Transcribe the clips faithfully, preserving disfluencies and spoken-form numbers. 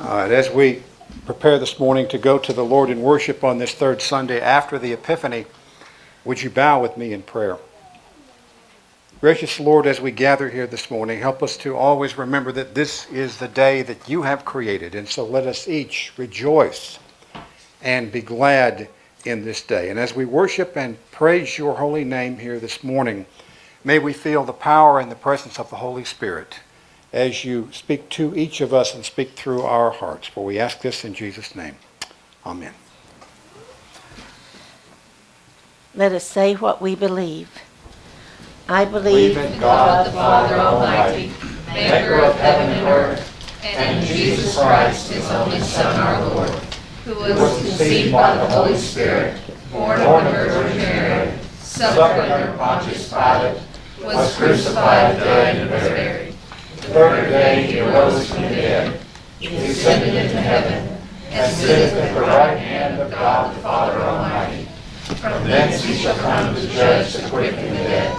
All right, as we prepare this morning to go to the Lord in worship on this third Sunday after the Epiphany, would you bow with me in prayer? Gracious Lord, as we gather here this morning, help us to always remember that this is the day that you have created, and so let us each rejoice and be glad in this day. And as we worship and praise your holy name here this morning, may we feel the power and the presence of the Holy Spirit as you speak to each of us and speak through our hearts. For we ask this in Jesus' name. Amen. Let us say what we believe. I believe, believe in God, the Father Almighty, maker of heaven and earth, and in Jesus Christ, his only Son, our Lord, who was conceived by the Holy Spirit, born of the Virgin Mary, suffered under Pontius Pilate, was crucified, died, and was buried. The third day he rose from the dead, he descended into heaven, and sitteth at the right hand of God the Father Almighty. From thence he shall come to judge the quick and the dead.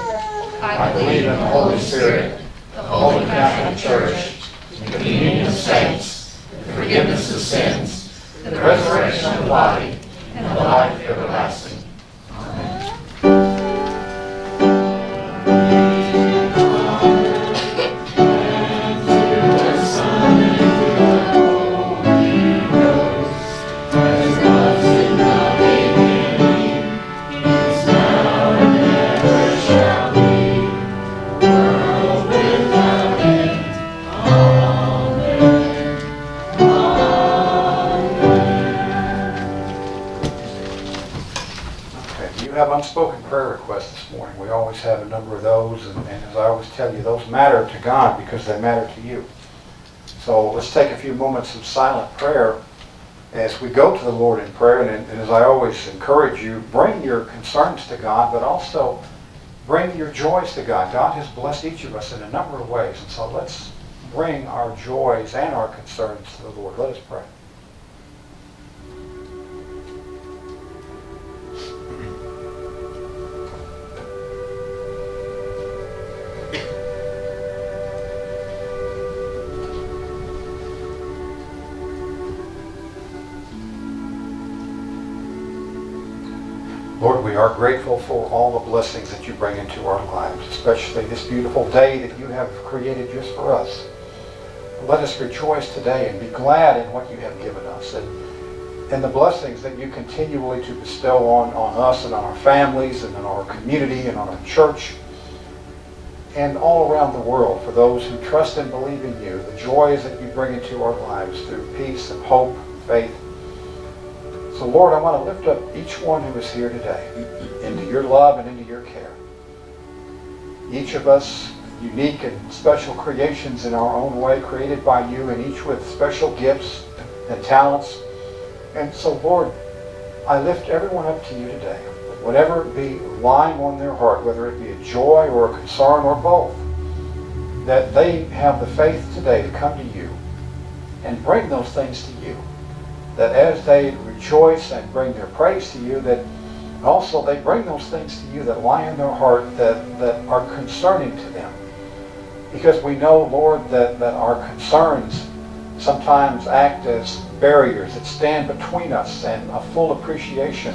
I believe in the Holy Spirit, the Holy Catholic Church, the communion of saints, the forgiveness of sins, the resurrection of the body, and the life everlasting. Have a number of those, and, and as I always tell you, those matter to God because they matter to you. So let's take a few moments of silent prayer as we go to the Lord in prayer, and, and as I always encourage you, bring your concerns to God, but also bring your joys to God. God has blessed each of us in a number of ways, and so let's bring our joys and our concerns to the Lord. Let us pray. Lord, we are grateful for all the blessings that you bring into our lives, especially this beautiful day that you have created just for us. Let us rejoice today and be glad in what you have given us, and, and the blessings that you continually to bestow on, on us and on our families and on our community and on our church and all around the world for those who trust and believe in you, the joys that you bring into our lives through peace and hope, faith. So Lord, I want to lift up each one who is here today into your love and into your care. Each of us unique and special creations in our own way, created by you, and each with special gifts and talents. And so Lord, I lift everyone up to you today, whatever it be lying on their heart, whether it be a joy or a concern or both, that they have the faith today to come to you and bring those things to you, that as they rejoice and bring their praise to you, that also they bring those things to you that lie in their heart that, that are concerning to them. Because we know, Lord, that, that our concerns sometimes act as barriers that stand between us and a full appreciation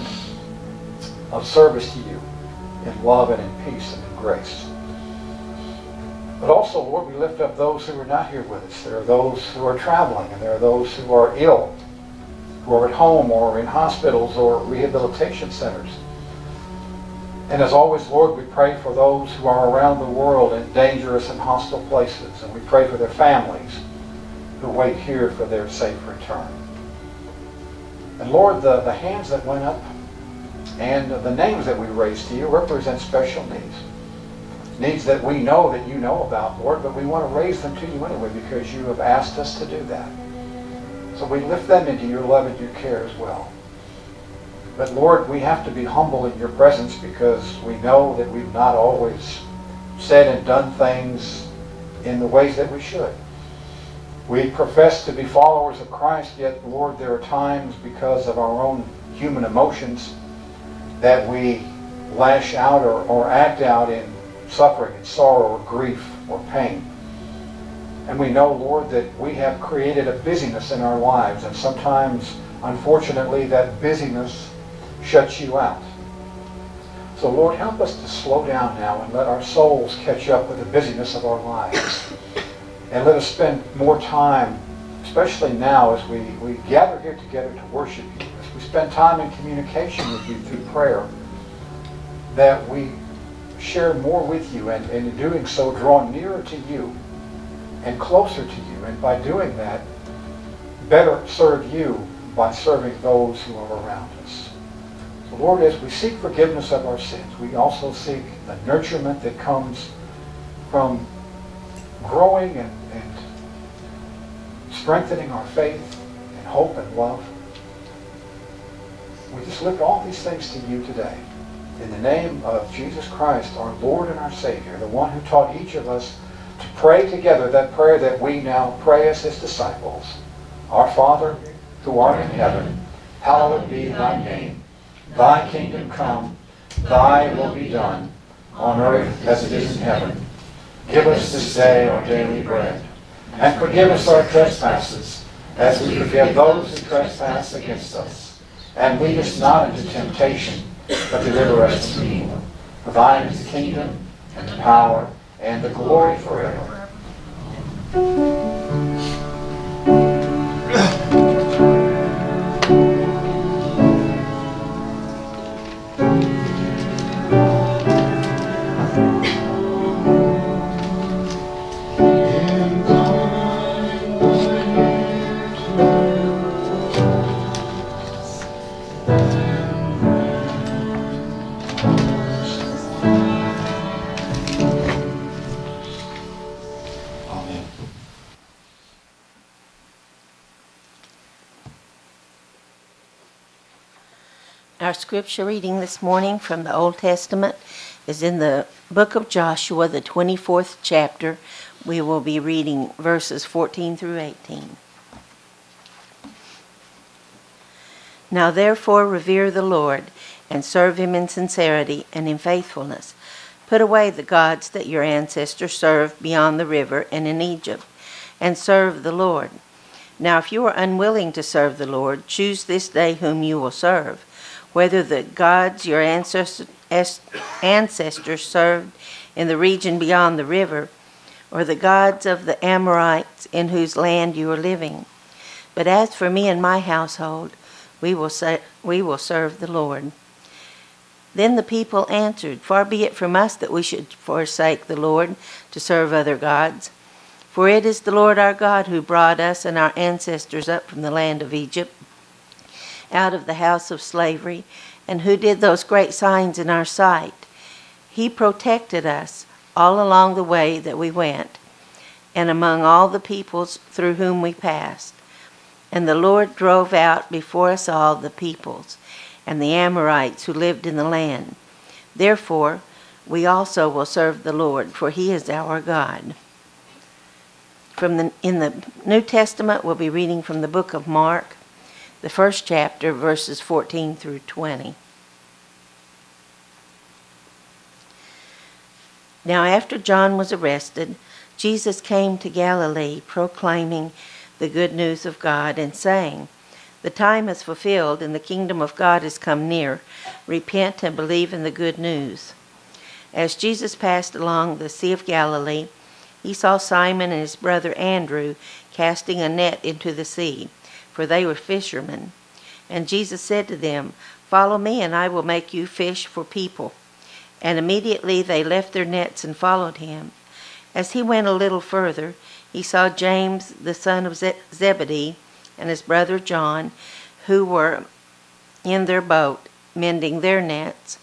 of service to you in love and in peace and in grace. But also, Lord, we lift up those who are not here with us. There are those who are traveling, and there are those who are ill, or at home, or in hospitals, or rehabilitation centers. And as always, Lord, we pray for those who are around the world in dangerous and hostile places, and we pray for their families who wait here for their safe return. And Lord, the, the hands that went up and the names that we raised to you represent special needs, needs that we know that you know about, Lord, but we want to raise them to you anyway because you have asked us to do that. So we lift them into your love and your care as well. But Lord, we have to be humble in your presence because we know that we've not always said and done things in the ways that we should. We profess to be followers of Christ, yet Lord, there are times because of our own human emotions that we lash out or, or act out in suffering and sorrow or grief or pain. And we know, Lord, that we have created a busyness in our lives, and sometimes, unfortunately, that busyness shuts you out. So, Lord, help us to slow down now and let our souls catch up with the busyness of our lives. And let us spend more time, especially now as we, we gather here together to worship you, as we spend time in communication with you through prayer, that we share more with you, and, and in doing so, draw nearer to you and closer to you. And by doing that, better serve you by serving those who are around us. So, Lord, as we seek forgiveness of our sins, we also seek the nurturement that comes from growing and, and strengthening our faith and hope and love. We just lift all these things to you today. In the name of Jesus Christ, our Lord and our Savior, the one who taught each of us to pray together that prayer that we now pray as his disciples. Our Father, who art in heaven, hallowed be thy name. Thy kingdom come, thy will be done, on earth as it is in heaven. Give us this day our daily bread, and forgive us our trespasses, as we forgive those who trespass against us. And lead us not into temptation, but deliver us from evil. For thine is the kingdom, and the power, and the glory forever. Our scripture reading this morning from the Old Testament is in the book of Joshua, the twenty-fourth chapter. We will be reading verses fourteen through eighteen. Now therefore revere the Lord, and serve him in sincerity and in faithfulness. Put away the gods that your ancestors served beyond the river and in Egypt, and serve the Lord. Now if you are unwilling to serve the Lord, choose this day whom you will serve, whether the gods your ancestors served in the region beyond the river, or the gods of the Amorites in whose land you are living. But as for me and my household, we will, say, we will serve the Lord. Then the people answered, Far be it from us that we should forsake the Lord to serve other gods. For it is the Lord our God who brought us and our ancestors up from the land of Egypt, out of the house of slavery, and who did those great signs in our sight. He protected us all along the way that we went, and among all the peoples through whom we passed. And the Lord drove out before us all the peoples and the Amorites who lived in the land. Therefore, we also will serve the Lord, for he is our God. From the, in the New Testament, we'll be reading from the book of Mark, the first chapter, verses fourteen through twenty. Now after John was arrested, Jesus came to Galilee, proclaiming the good news of God and saying, The time is fulfilled and the kingdom of God is come near. Repent and believe in the good news. As Jesus passed along the Sea of Galilee, he saw Simon and his brother Andrew casting a net into the sea, for they were fishermen. And Jesus said to them, Follow me, and I will make you fish for people. And immediately they left their nets and followed him. As he went a little further, he saw James, the son of Ze- Zebedee, and his brother John, who were in their boat, mending their nets.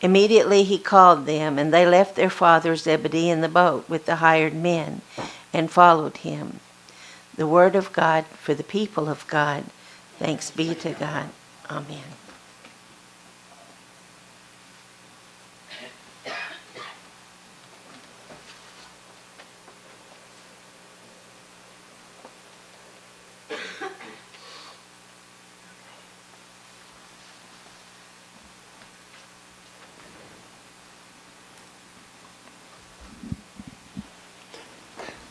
Immediately he called them, and they left their father Zebedee in the boat with the hired men, and followed him. The word of God for the people of God. Thanks be to God. Amen.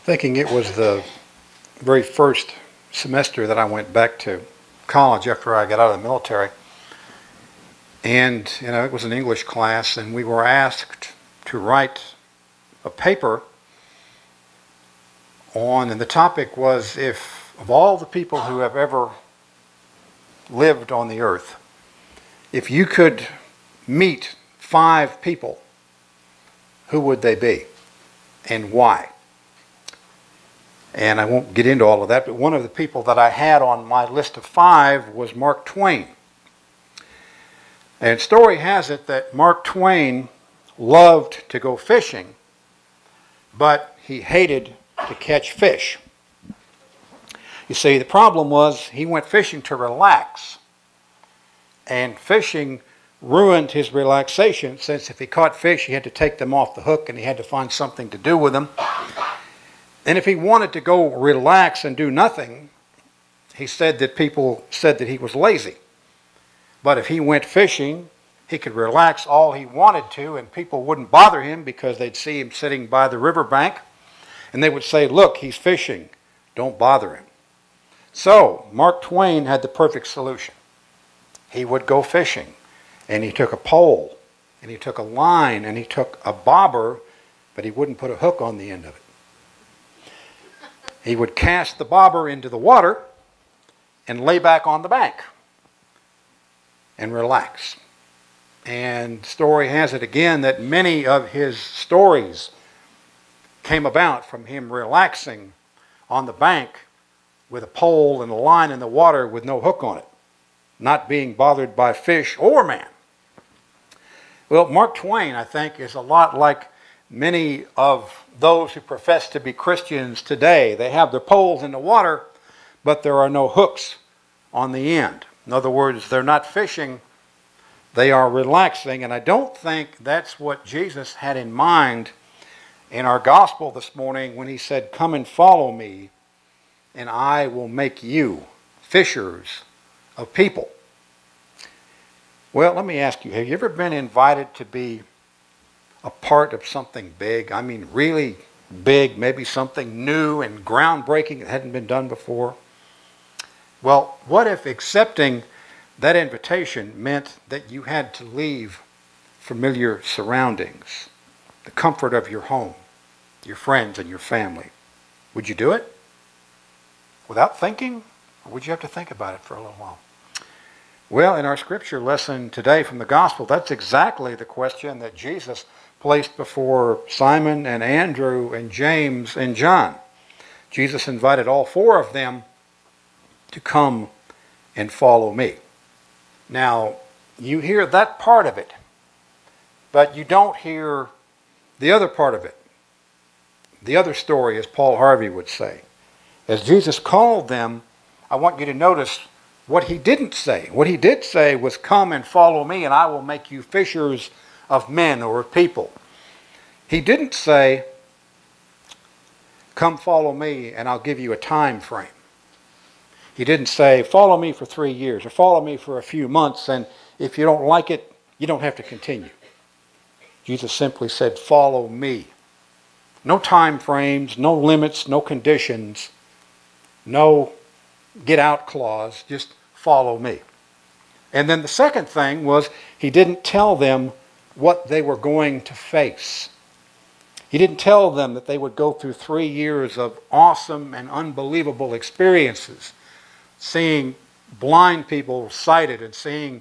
thinking it was the very first semester that I went back to college after I got out of the military. And, you know, it was an English class, and we were asked to write a paper on, and the topic was, if of all the people who have ever lived on the earth, if you could meet five people, who would they be and why? And I won't get into all of that, but one of the people that I had on my list of five was Mark Twain. And story has it that Mark Twain loved to go fishing, but he hated to catch fish. You see, the problem was he went fishing to relax, and fishing ruined his relaxation, since if he caught fish, he had to take them off the hook and he had to find something to do with them. And if he wanted to go relax and do nothing, he said that people said that he was lazy. But if he went fishing, he could relax all he wanted to, and people wouldn't bother him because they'd see him sitting by the riverbank, and they would say, look, he's fishing, don't bother him. So Mark Twain had the perfect solution. He would go fishing, and he took a pole, and he took a line, and he took a bobber, but he wouldn't put a hook on the end of it. He would cast the bobber into the water and lay back on the bank and relax. And story has it again that many of his stories came about from him relaxing on the bank with a pole and a line in the water with no hook on it, not being bothered by fish or man. Well, Mark Twain, I think, is a lot like many of those who profess to be Christians today. They have their poles in the water, but there are no hooks on the end. In other words, they're not fishing, they are relaxing, and I don't think that's what Jesus had in mind in our gospel this morning when he said, come and follow me, and I will make you fishers of people. Well, let me ask you, have you ever been invited to be a part of something big? I mean, really big, maybe something new and groundbreaking that hadn't been done before? Well, what if accepting that invitation meant that you had to leave familiar surroundings, the comfort of your home, your friends and your family? Would you do it without thinking, or would you have to think about it for a little while? Well, in our scripture lesson today from the gospel, that's exactly the question that Jesus placed before Simon and Andrew and James and John. Jesus invited all four of them to come and follow me. Now, you hear that part of it, but you don't hear the other part of it. The other story, as Paul Harvey would say. As Jesus called them, I want you to notice what he didn't say. What he did say was, come and follow me, and I will make you fishers of men or of people. He didn't say, come follow me, and I'll give you a time frame. He didn't say, follow me for three years or follow me for a few months, and if you don't like it, you don't have to continue. Jesus simply said, follow me. No time frames, no limits, no conditions, no get out clause, just follow me. And then the second thing was, he didn't tell them what they were going to face. He didn't tell them that they would go through three years of awesome and unbelievable experiences, seeing blind people sighted and seeing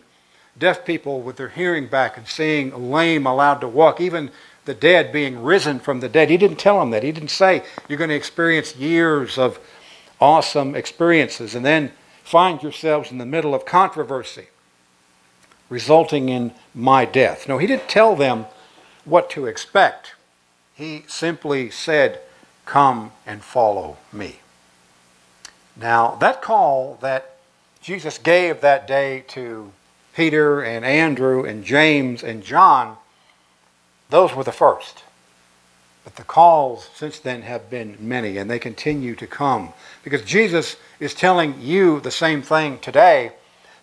deaf people with their hearing back and seeing lame allowed to walk, even the dead being risen from the dead. He didn't tell them that. He didn't say, you're going to experience years of awesome experiences and then find yourselves in the middle of controversy resulting in my death. No, he didn't tell them what to expect. He simply said, come and follow me. Now, that call that Jesus gave that day to Peter and Andrew and James and John, those were the first. But the calls since then have been many, and they continue to come. Because Jesus is telling you the same thing today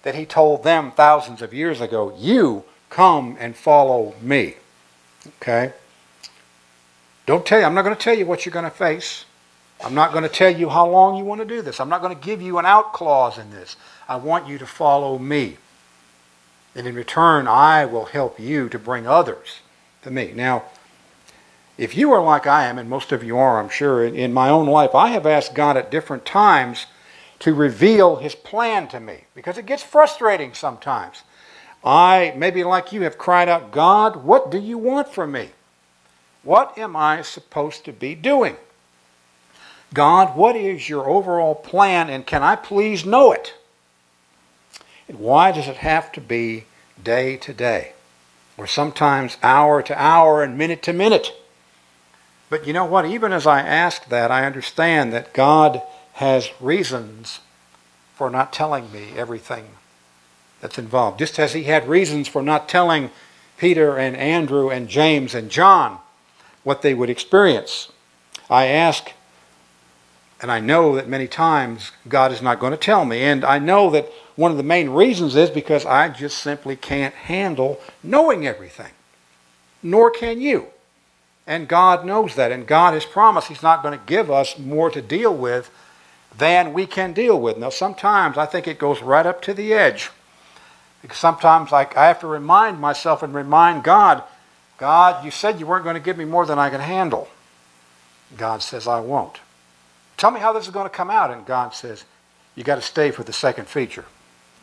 that he told them thousands of years ago. You come and follow me. Okay? Don't tell you, I'm not going to tell you what you're going to face. I'm not going to tell you how long you want to do this. I'm not going to give you an out clause in this. I want you to follow me. And in return, I will help you to bring others to me. Now, if you are like I am, and most of you are, I'm sure, in, in my own life, I have asked God at different times to reveal His plan to me, because it gets frustrating sometimes. I, maybe like you, have cried out, God, what do you want from me? What am I supposed to be doing? God, what is your overall plan, and can I please know it? And why does it have to be day to day, or sometimes hour to hour and minute to minute? But you know what? Even as I ask that, I understand that God has reasons for not telling me everything that's involved. Just as He had reasons for not telling Peter and Andrew and James and John what they would experience, I ask, and I know that many times God is not going to tell me. And I know that one of the main reasons is because I just simply can't handle knowing everything. Nor can you. And God knows that. And God has promised He's not going to give us more to deal with than we can deal with. Now, sometimes I think it goes right up to the edge. Because sometimes I, I have to remind myself and remind God, God, you said you weren't going to give me more than I can handle. God says, I won't. Tell me how this is going to come out. And God says, you got to stay for the second feature.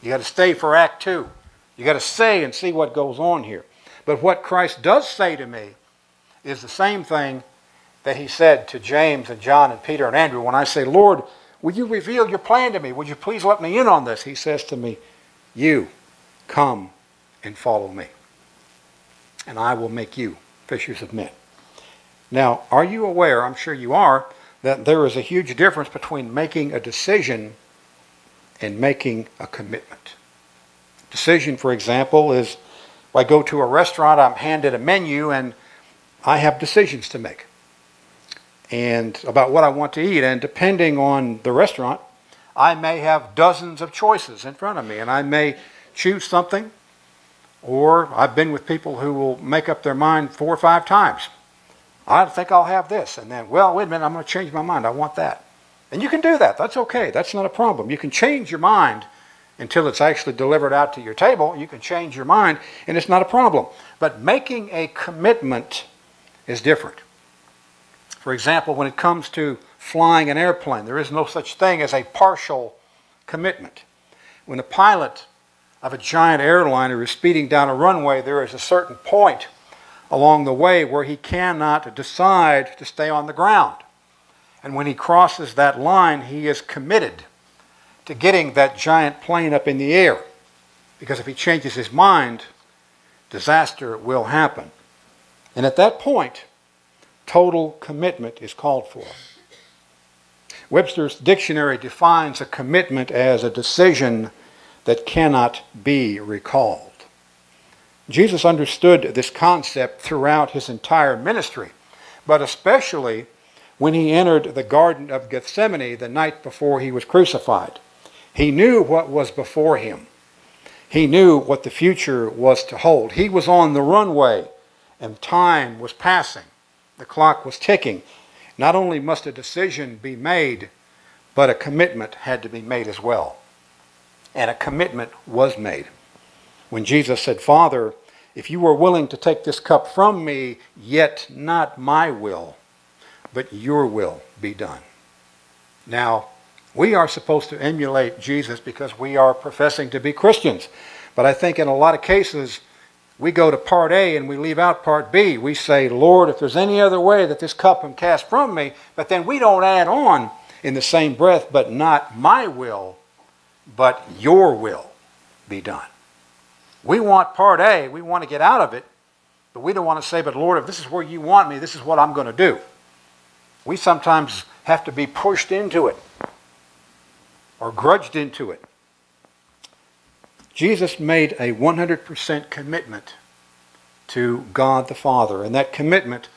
You got to stay for Act Two. You got to stay and see what goes on here. But what Christ does say to me is the same thing that He said to James and John and Peter and Andrew. When I say, Lord, will you reveal your plan to me? Would you please let me in on this? He says to me, you come and follow me, and I will make you fishers of men. Now, are you aware, I'm sure you are, that there is a huge difference between making a decision and making a commitment? Decision, for example, is if I go to a restaurant, I'm handed a menu, and I have decisions to make and about what I want to eat, and depending on the restaurant, I may have dozens of choices in front of me, and I may choose something, or I've been with people who will make up their mind four or five times. I think I'll have this, and then, well, wait a minute, I'm going to change my mind. I want that. And you can do that. That's okay. That's not a problem. You can change your mind until it's actually delivered out to your table. You can change your mind, and it's not a problem. But making a commitment is different. For example, when it comes to flying an airplane, there is no such thing as a partial commitment. When a pilot of a giant airliner is speeding down a runway, there is a certain point along the way where he cannot decide to stay on the ground. And when he crosses that line, he is committed to getting that giant plane up in the air. Because if he changes his mind, disaster will happen. And at that point, total commitment is called for. Webster's dictionary defines a commitment as a decision that cannot be recalled. Jesus understood this concept throughout His entire ministry, but especially when He entered the Garden of Gethsemane the night before He was crucified. He knew what was before Him. He knew what the future was to hold. He was on the runway, and time was passing. The clock was ticking. Not only must a decision be made, but a commitment had to be made as well. And a commitment was made. When Jesus said, Father, if you are willing to take this cup from me, yet not my will, but your will be done. Now, we are supposed to emulate Jesus because we are professing to be Christians. But I think in a lot of cases, we go to part A and we leave out part B. We say, Lord, if there's any other way that this cup can cast from me, but then we don't add on in the same breath, but not my will, but your will be done. We want part A. We want to get out of it, but we don't want to say, but Lord, if this is where you want me, this is what I'm going to do. We sometimes have to be pushed into it or grudged into it. Jesus made a one hundred percent commitment to God the Father, and that commitment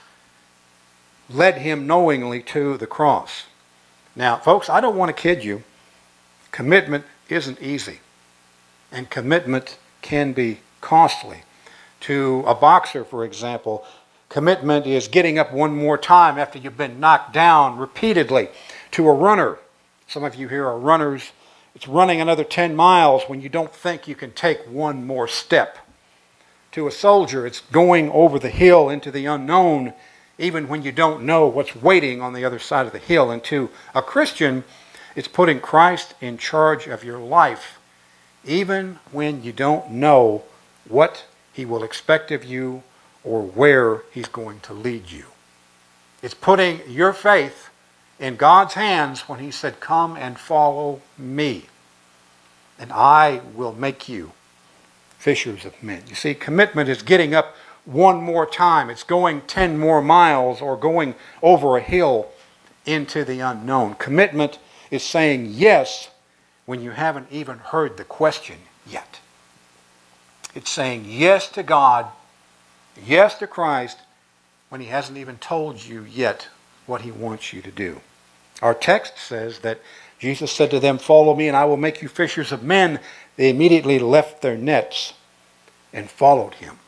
led Him knowingly to the cross. Now, folks, I don't want to kid you. Commitment isn't easy, and commitment can be costly. To a boxer, for example, Commitment is getting up one more time after you've been knocked down repeatedly. To a runner, some of you here are runners, it's running another ten miles when you don't think you can take one more step. To a soldier, it's going over the hill into the unknown, even when you don't know what's waiting on the other side of the hill. And to a Christian, it's putting Christ in charge of your life, even when you don't know what He will expect of you or where He's going to lead you. It's putting your faith in God's hands when He said, "Come and follow me, and I will make you fishers of men." You see, commitment is getting up one more time. It's going ten more miles or going over a hill into the unknown. Commitment is saying yes when you haven't even heard the question yet. It's saying yes to God, yes to Christ, when He hasn't even told you yet what He wants you to do. Our text says that Jesus said to them, "Follow me and I will make you fishers of men." They immediately left their nets and followed Him.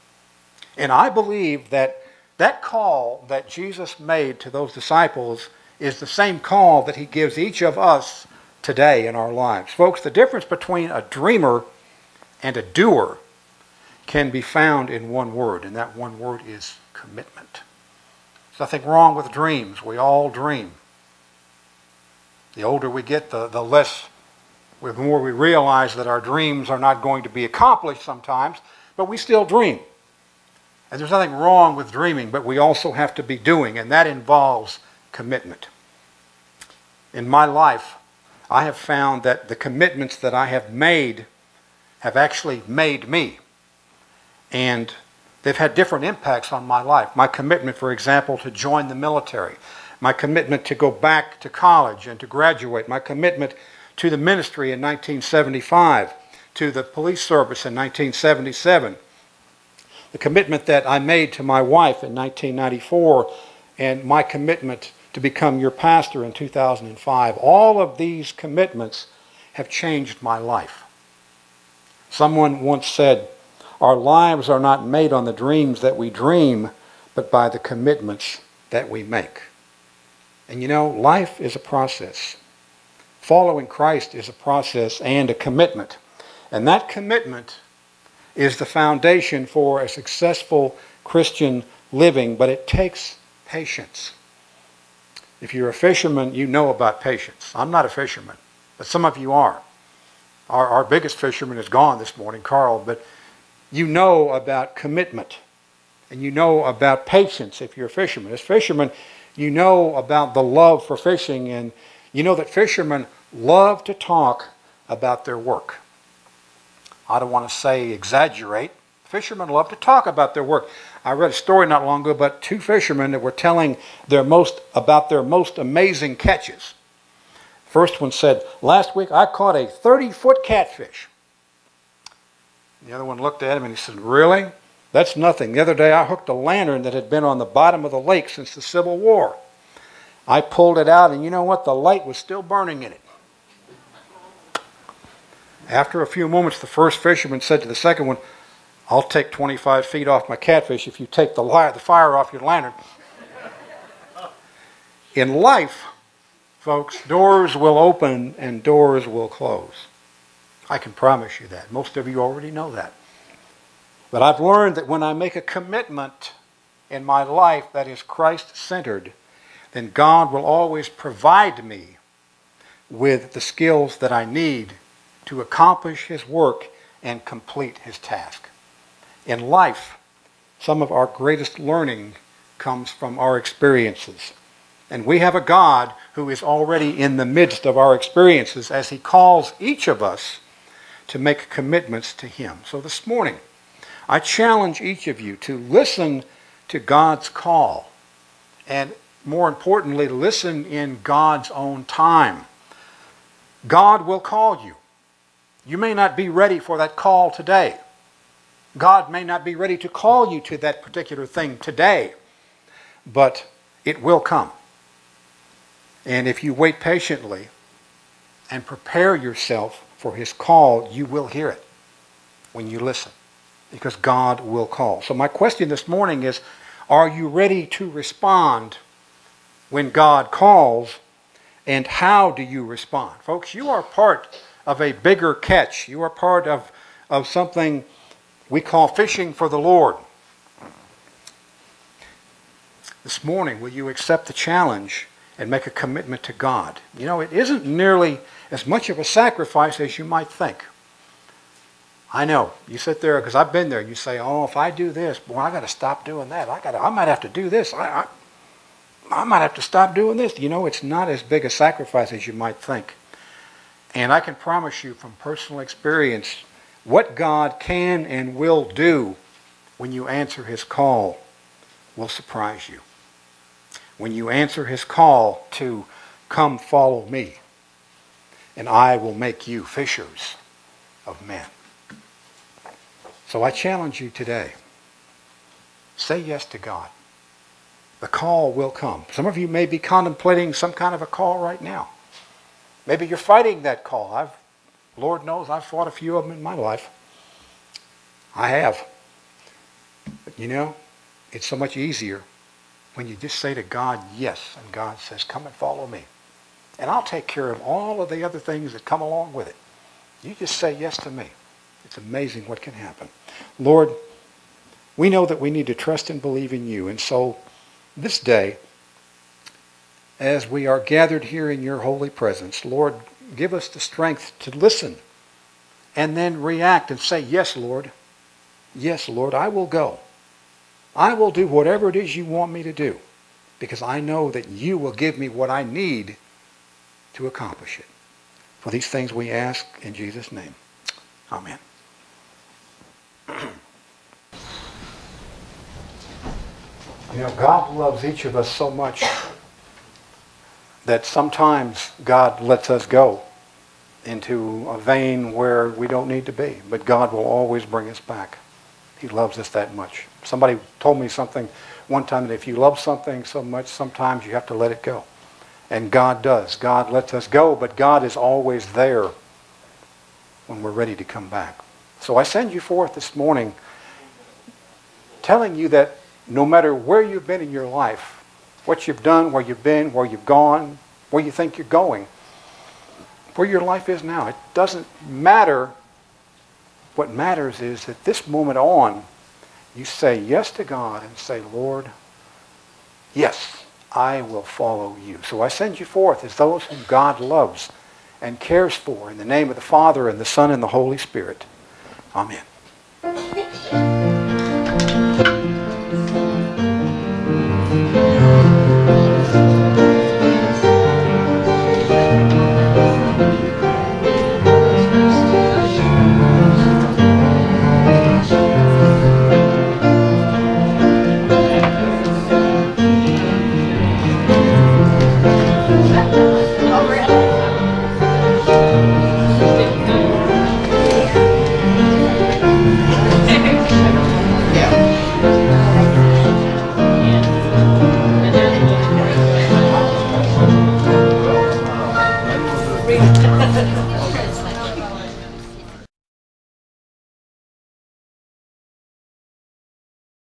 And I believe that that call that Jesus made to those disciples is the same call that He gives each of us today in our lives. Folks, the difference between a dreamer and a doer can be found in one word, and that one word is commitment. There's nothing wrong with dreams. We all dream. The older we get, the, the less, the more we realize that our dreams are not going to be accomplished sometimes, but we still dream. And there's nothing wrong with dreaming, but we also have to be doing, and that involves commitment. In my life, I have found that the commitments that I have made have actually made me. And they've had different impacts on my life. My commitment, for example, to join the military. My commitment to go back to college and to graduate. My commitment to the ministry in nineteen seventy-five. To the police service in nineteen seventy-seven. The commitment that I made to my wife in nineteen ninety-four. And my commitment to become your pastor in two thousand five. All of these commitments have changed my life. Someone once said, "Our lives are not made on the dreams that we dream, but by the commitments that we make." And you know, life is a process. Following Christ is a process and a commitment. And that commitment is the foundation for a successful Christian living, but it takes patience. If you're a fisherman, you know about patience. I'm not a fisherman, but some of you are. Our, our biggest fisherman is gone this morning, Carl, but you know about commitment, and you know about patience if you're a fisherman. As fishermen, you know about the love for fishing, and you know that fishermen love to talk about their work. I don't want to say exaggerate. Fishermen love to talk about their work. I read a story not long ago about two fishermen that were telling their most, about their most amazing catches. First one said, "Last week I caught a thirty-foot catfish." The other one looked at him and he said, "Really? That's nothing. The other day I hooked a lantern that had been on the bottom of the lake since the Civil War. I pulled it out and you know what? The light was still burning in it." After a few moments, the first fisherman said to the second one, "I'll take twenty-five feet off my catfish if you take the light, the fire off your lantern." In life, folks, doors will open and doors will close. I can promise you that. Most of you already know that. But I've learned that when I make a commitment in my life that is Christ-centered, then God will always provide me with the skills that I need to accomplish His work and complete His task. In life, some of our greatest learning comes from our experiences. And we have a God who is already in the midst of our experiences as He calls each of us to make commitments to Him. So this morning, I challenge each of you to listen to God's call. And more importantly, listen in God's own time. God will call you. You may not be ready for that call today. God may not be ready to call you to that particular thing today. But it will come. And if you wait patiently and prepare yourself for His call, you will hear it when you listen, because God will call. So my question this morning is, Are you ready to respond when God calls? And how do you respond? Folks, you are part of a bigger catch. You are part of, of something we call fishing for the Lord. This morning, will you accept the challenge and make a commitment to God? You know, it isn't nearly as much of a sacrifice as you might think. I know, you sit there, because I've been there, you say, oh, if I do this, boy, I've got to stop doing that. I got to, I might have to do this. I, I, I might have to stop doing this. You know, it's not as big a sacrifice as you might think. And I can promise you from personal experience what God can and will do when you answer His call will surprise you. When you answer His call to come follow me, and I will make you fishers of men. So I challenge you today, say yes to God. The call will come. Some of you may be contemplating some kind of a call right now. Maybe you're fighting that call. I've, Lord knows I've fought a few of them in my life. I have. But you know, it's so much easier when you just say to God, yes, and God says, come and follow me. And I'll take care of all of the other things that come along with it. You just say yes to me. It's amazing what can happen. Lord, we know that we need to trust and believe in you. And so this day, as we are gathered here in your holy presence, Lord, give us the strength to listen and then react and say, yes, Lord. Yes, Lord, I will go. I will do whatever it is you want me to do, because I know that you will give me what I need to accomplish it. For these things we ask in Jesus' name. Amen. You know, God loves each of us so much that sometimes God lets us go into a vein where we don't need to be. But God will always bring us back. He loves us that much. Somebody told me something one time, that if you love something so much, sometimes you have to let it go. And God does. God lets us go, but God is always there when we're ready to come back. So I send you forth this morning telling you that no matter where you've been in your life, what you've done, where you've been, where you've gone, where you think you're going, where your life is now, it doesn't matter. What matters is that this moment on, you say yes to God and say, Lord, yes, I will follow you. So I send you forth as those whom God loves and cares for, in the name of the Father, and the Son, and the Holy Spirit. Amen.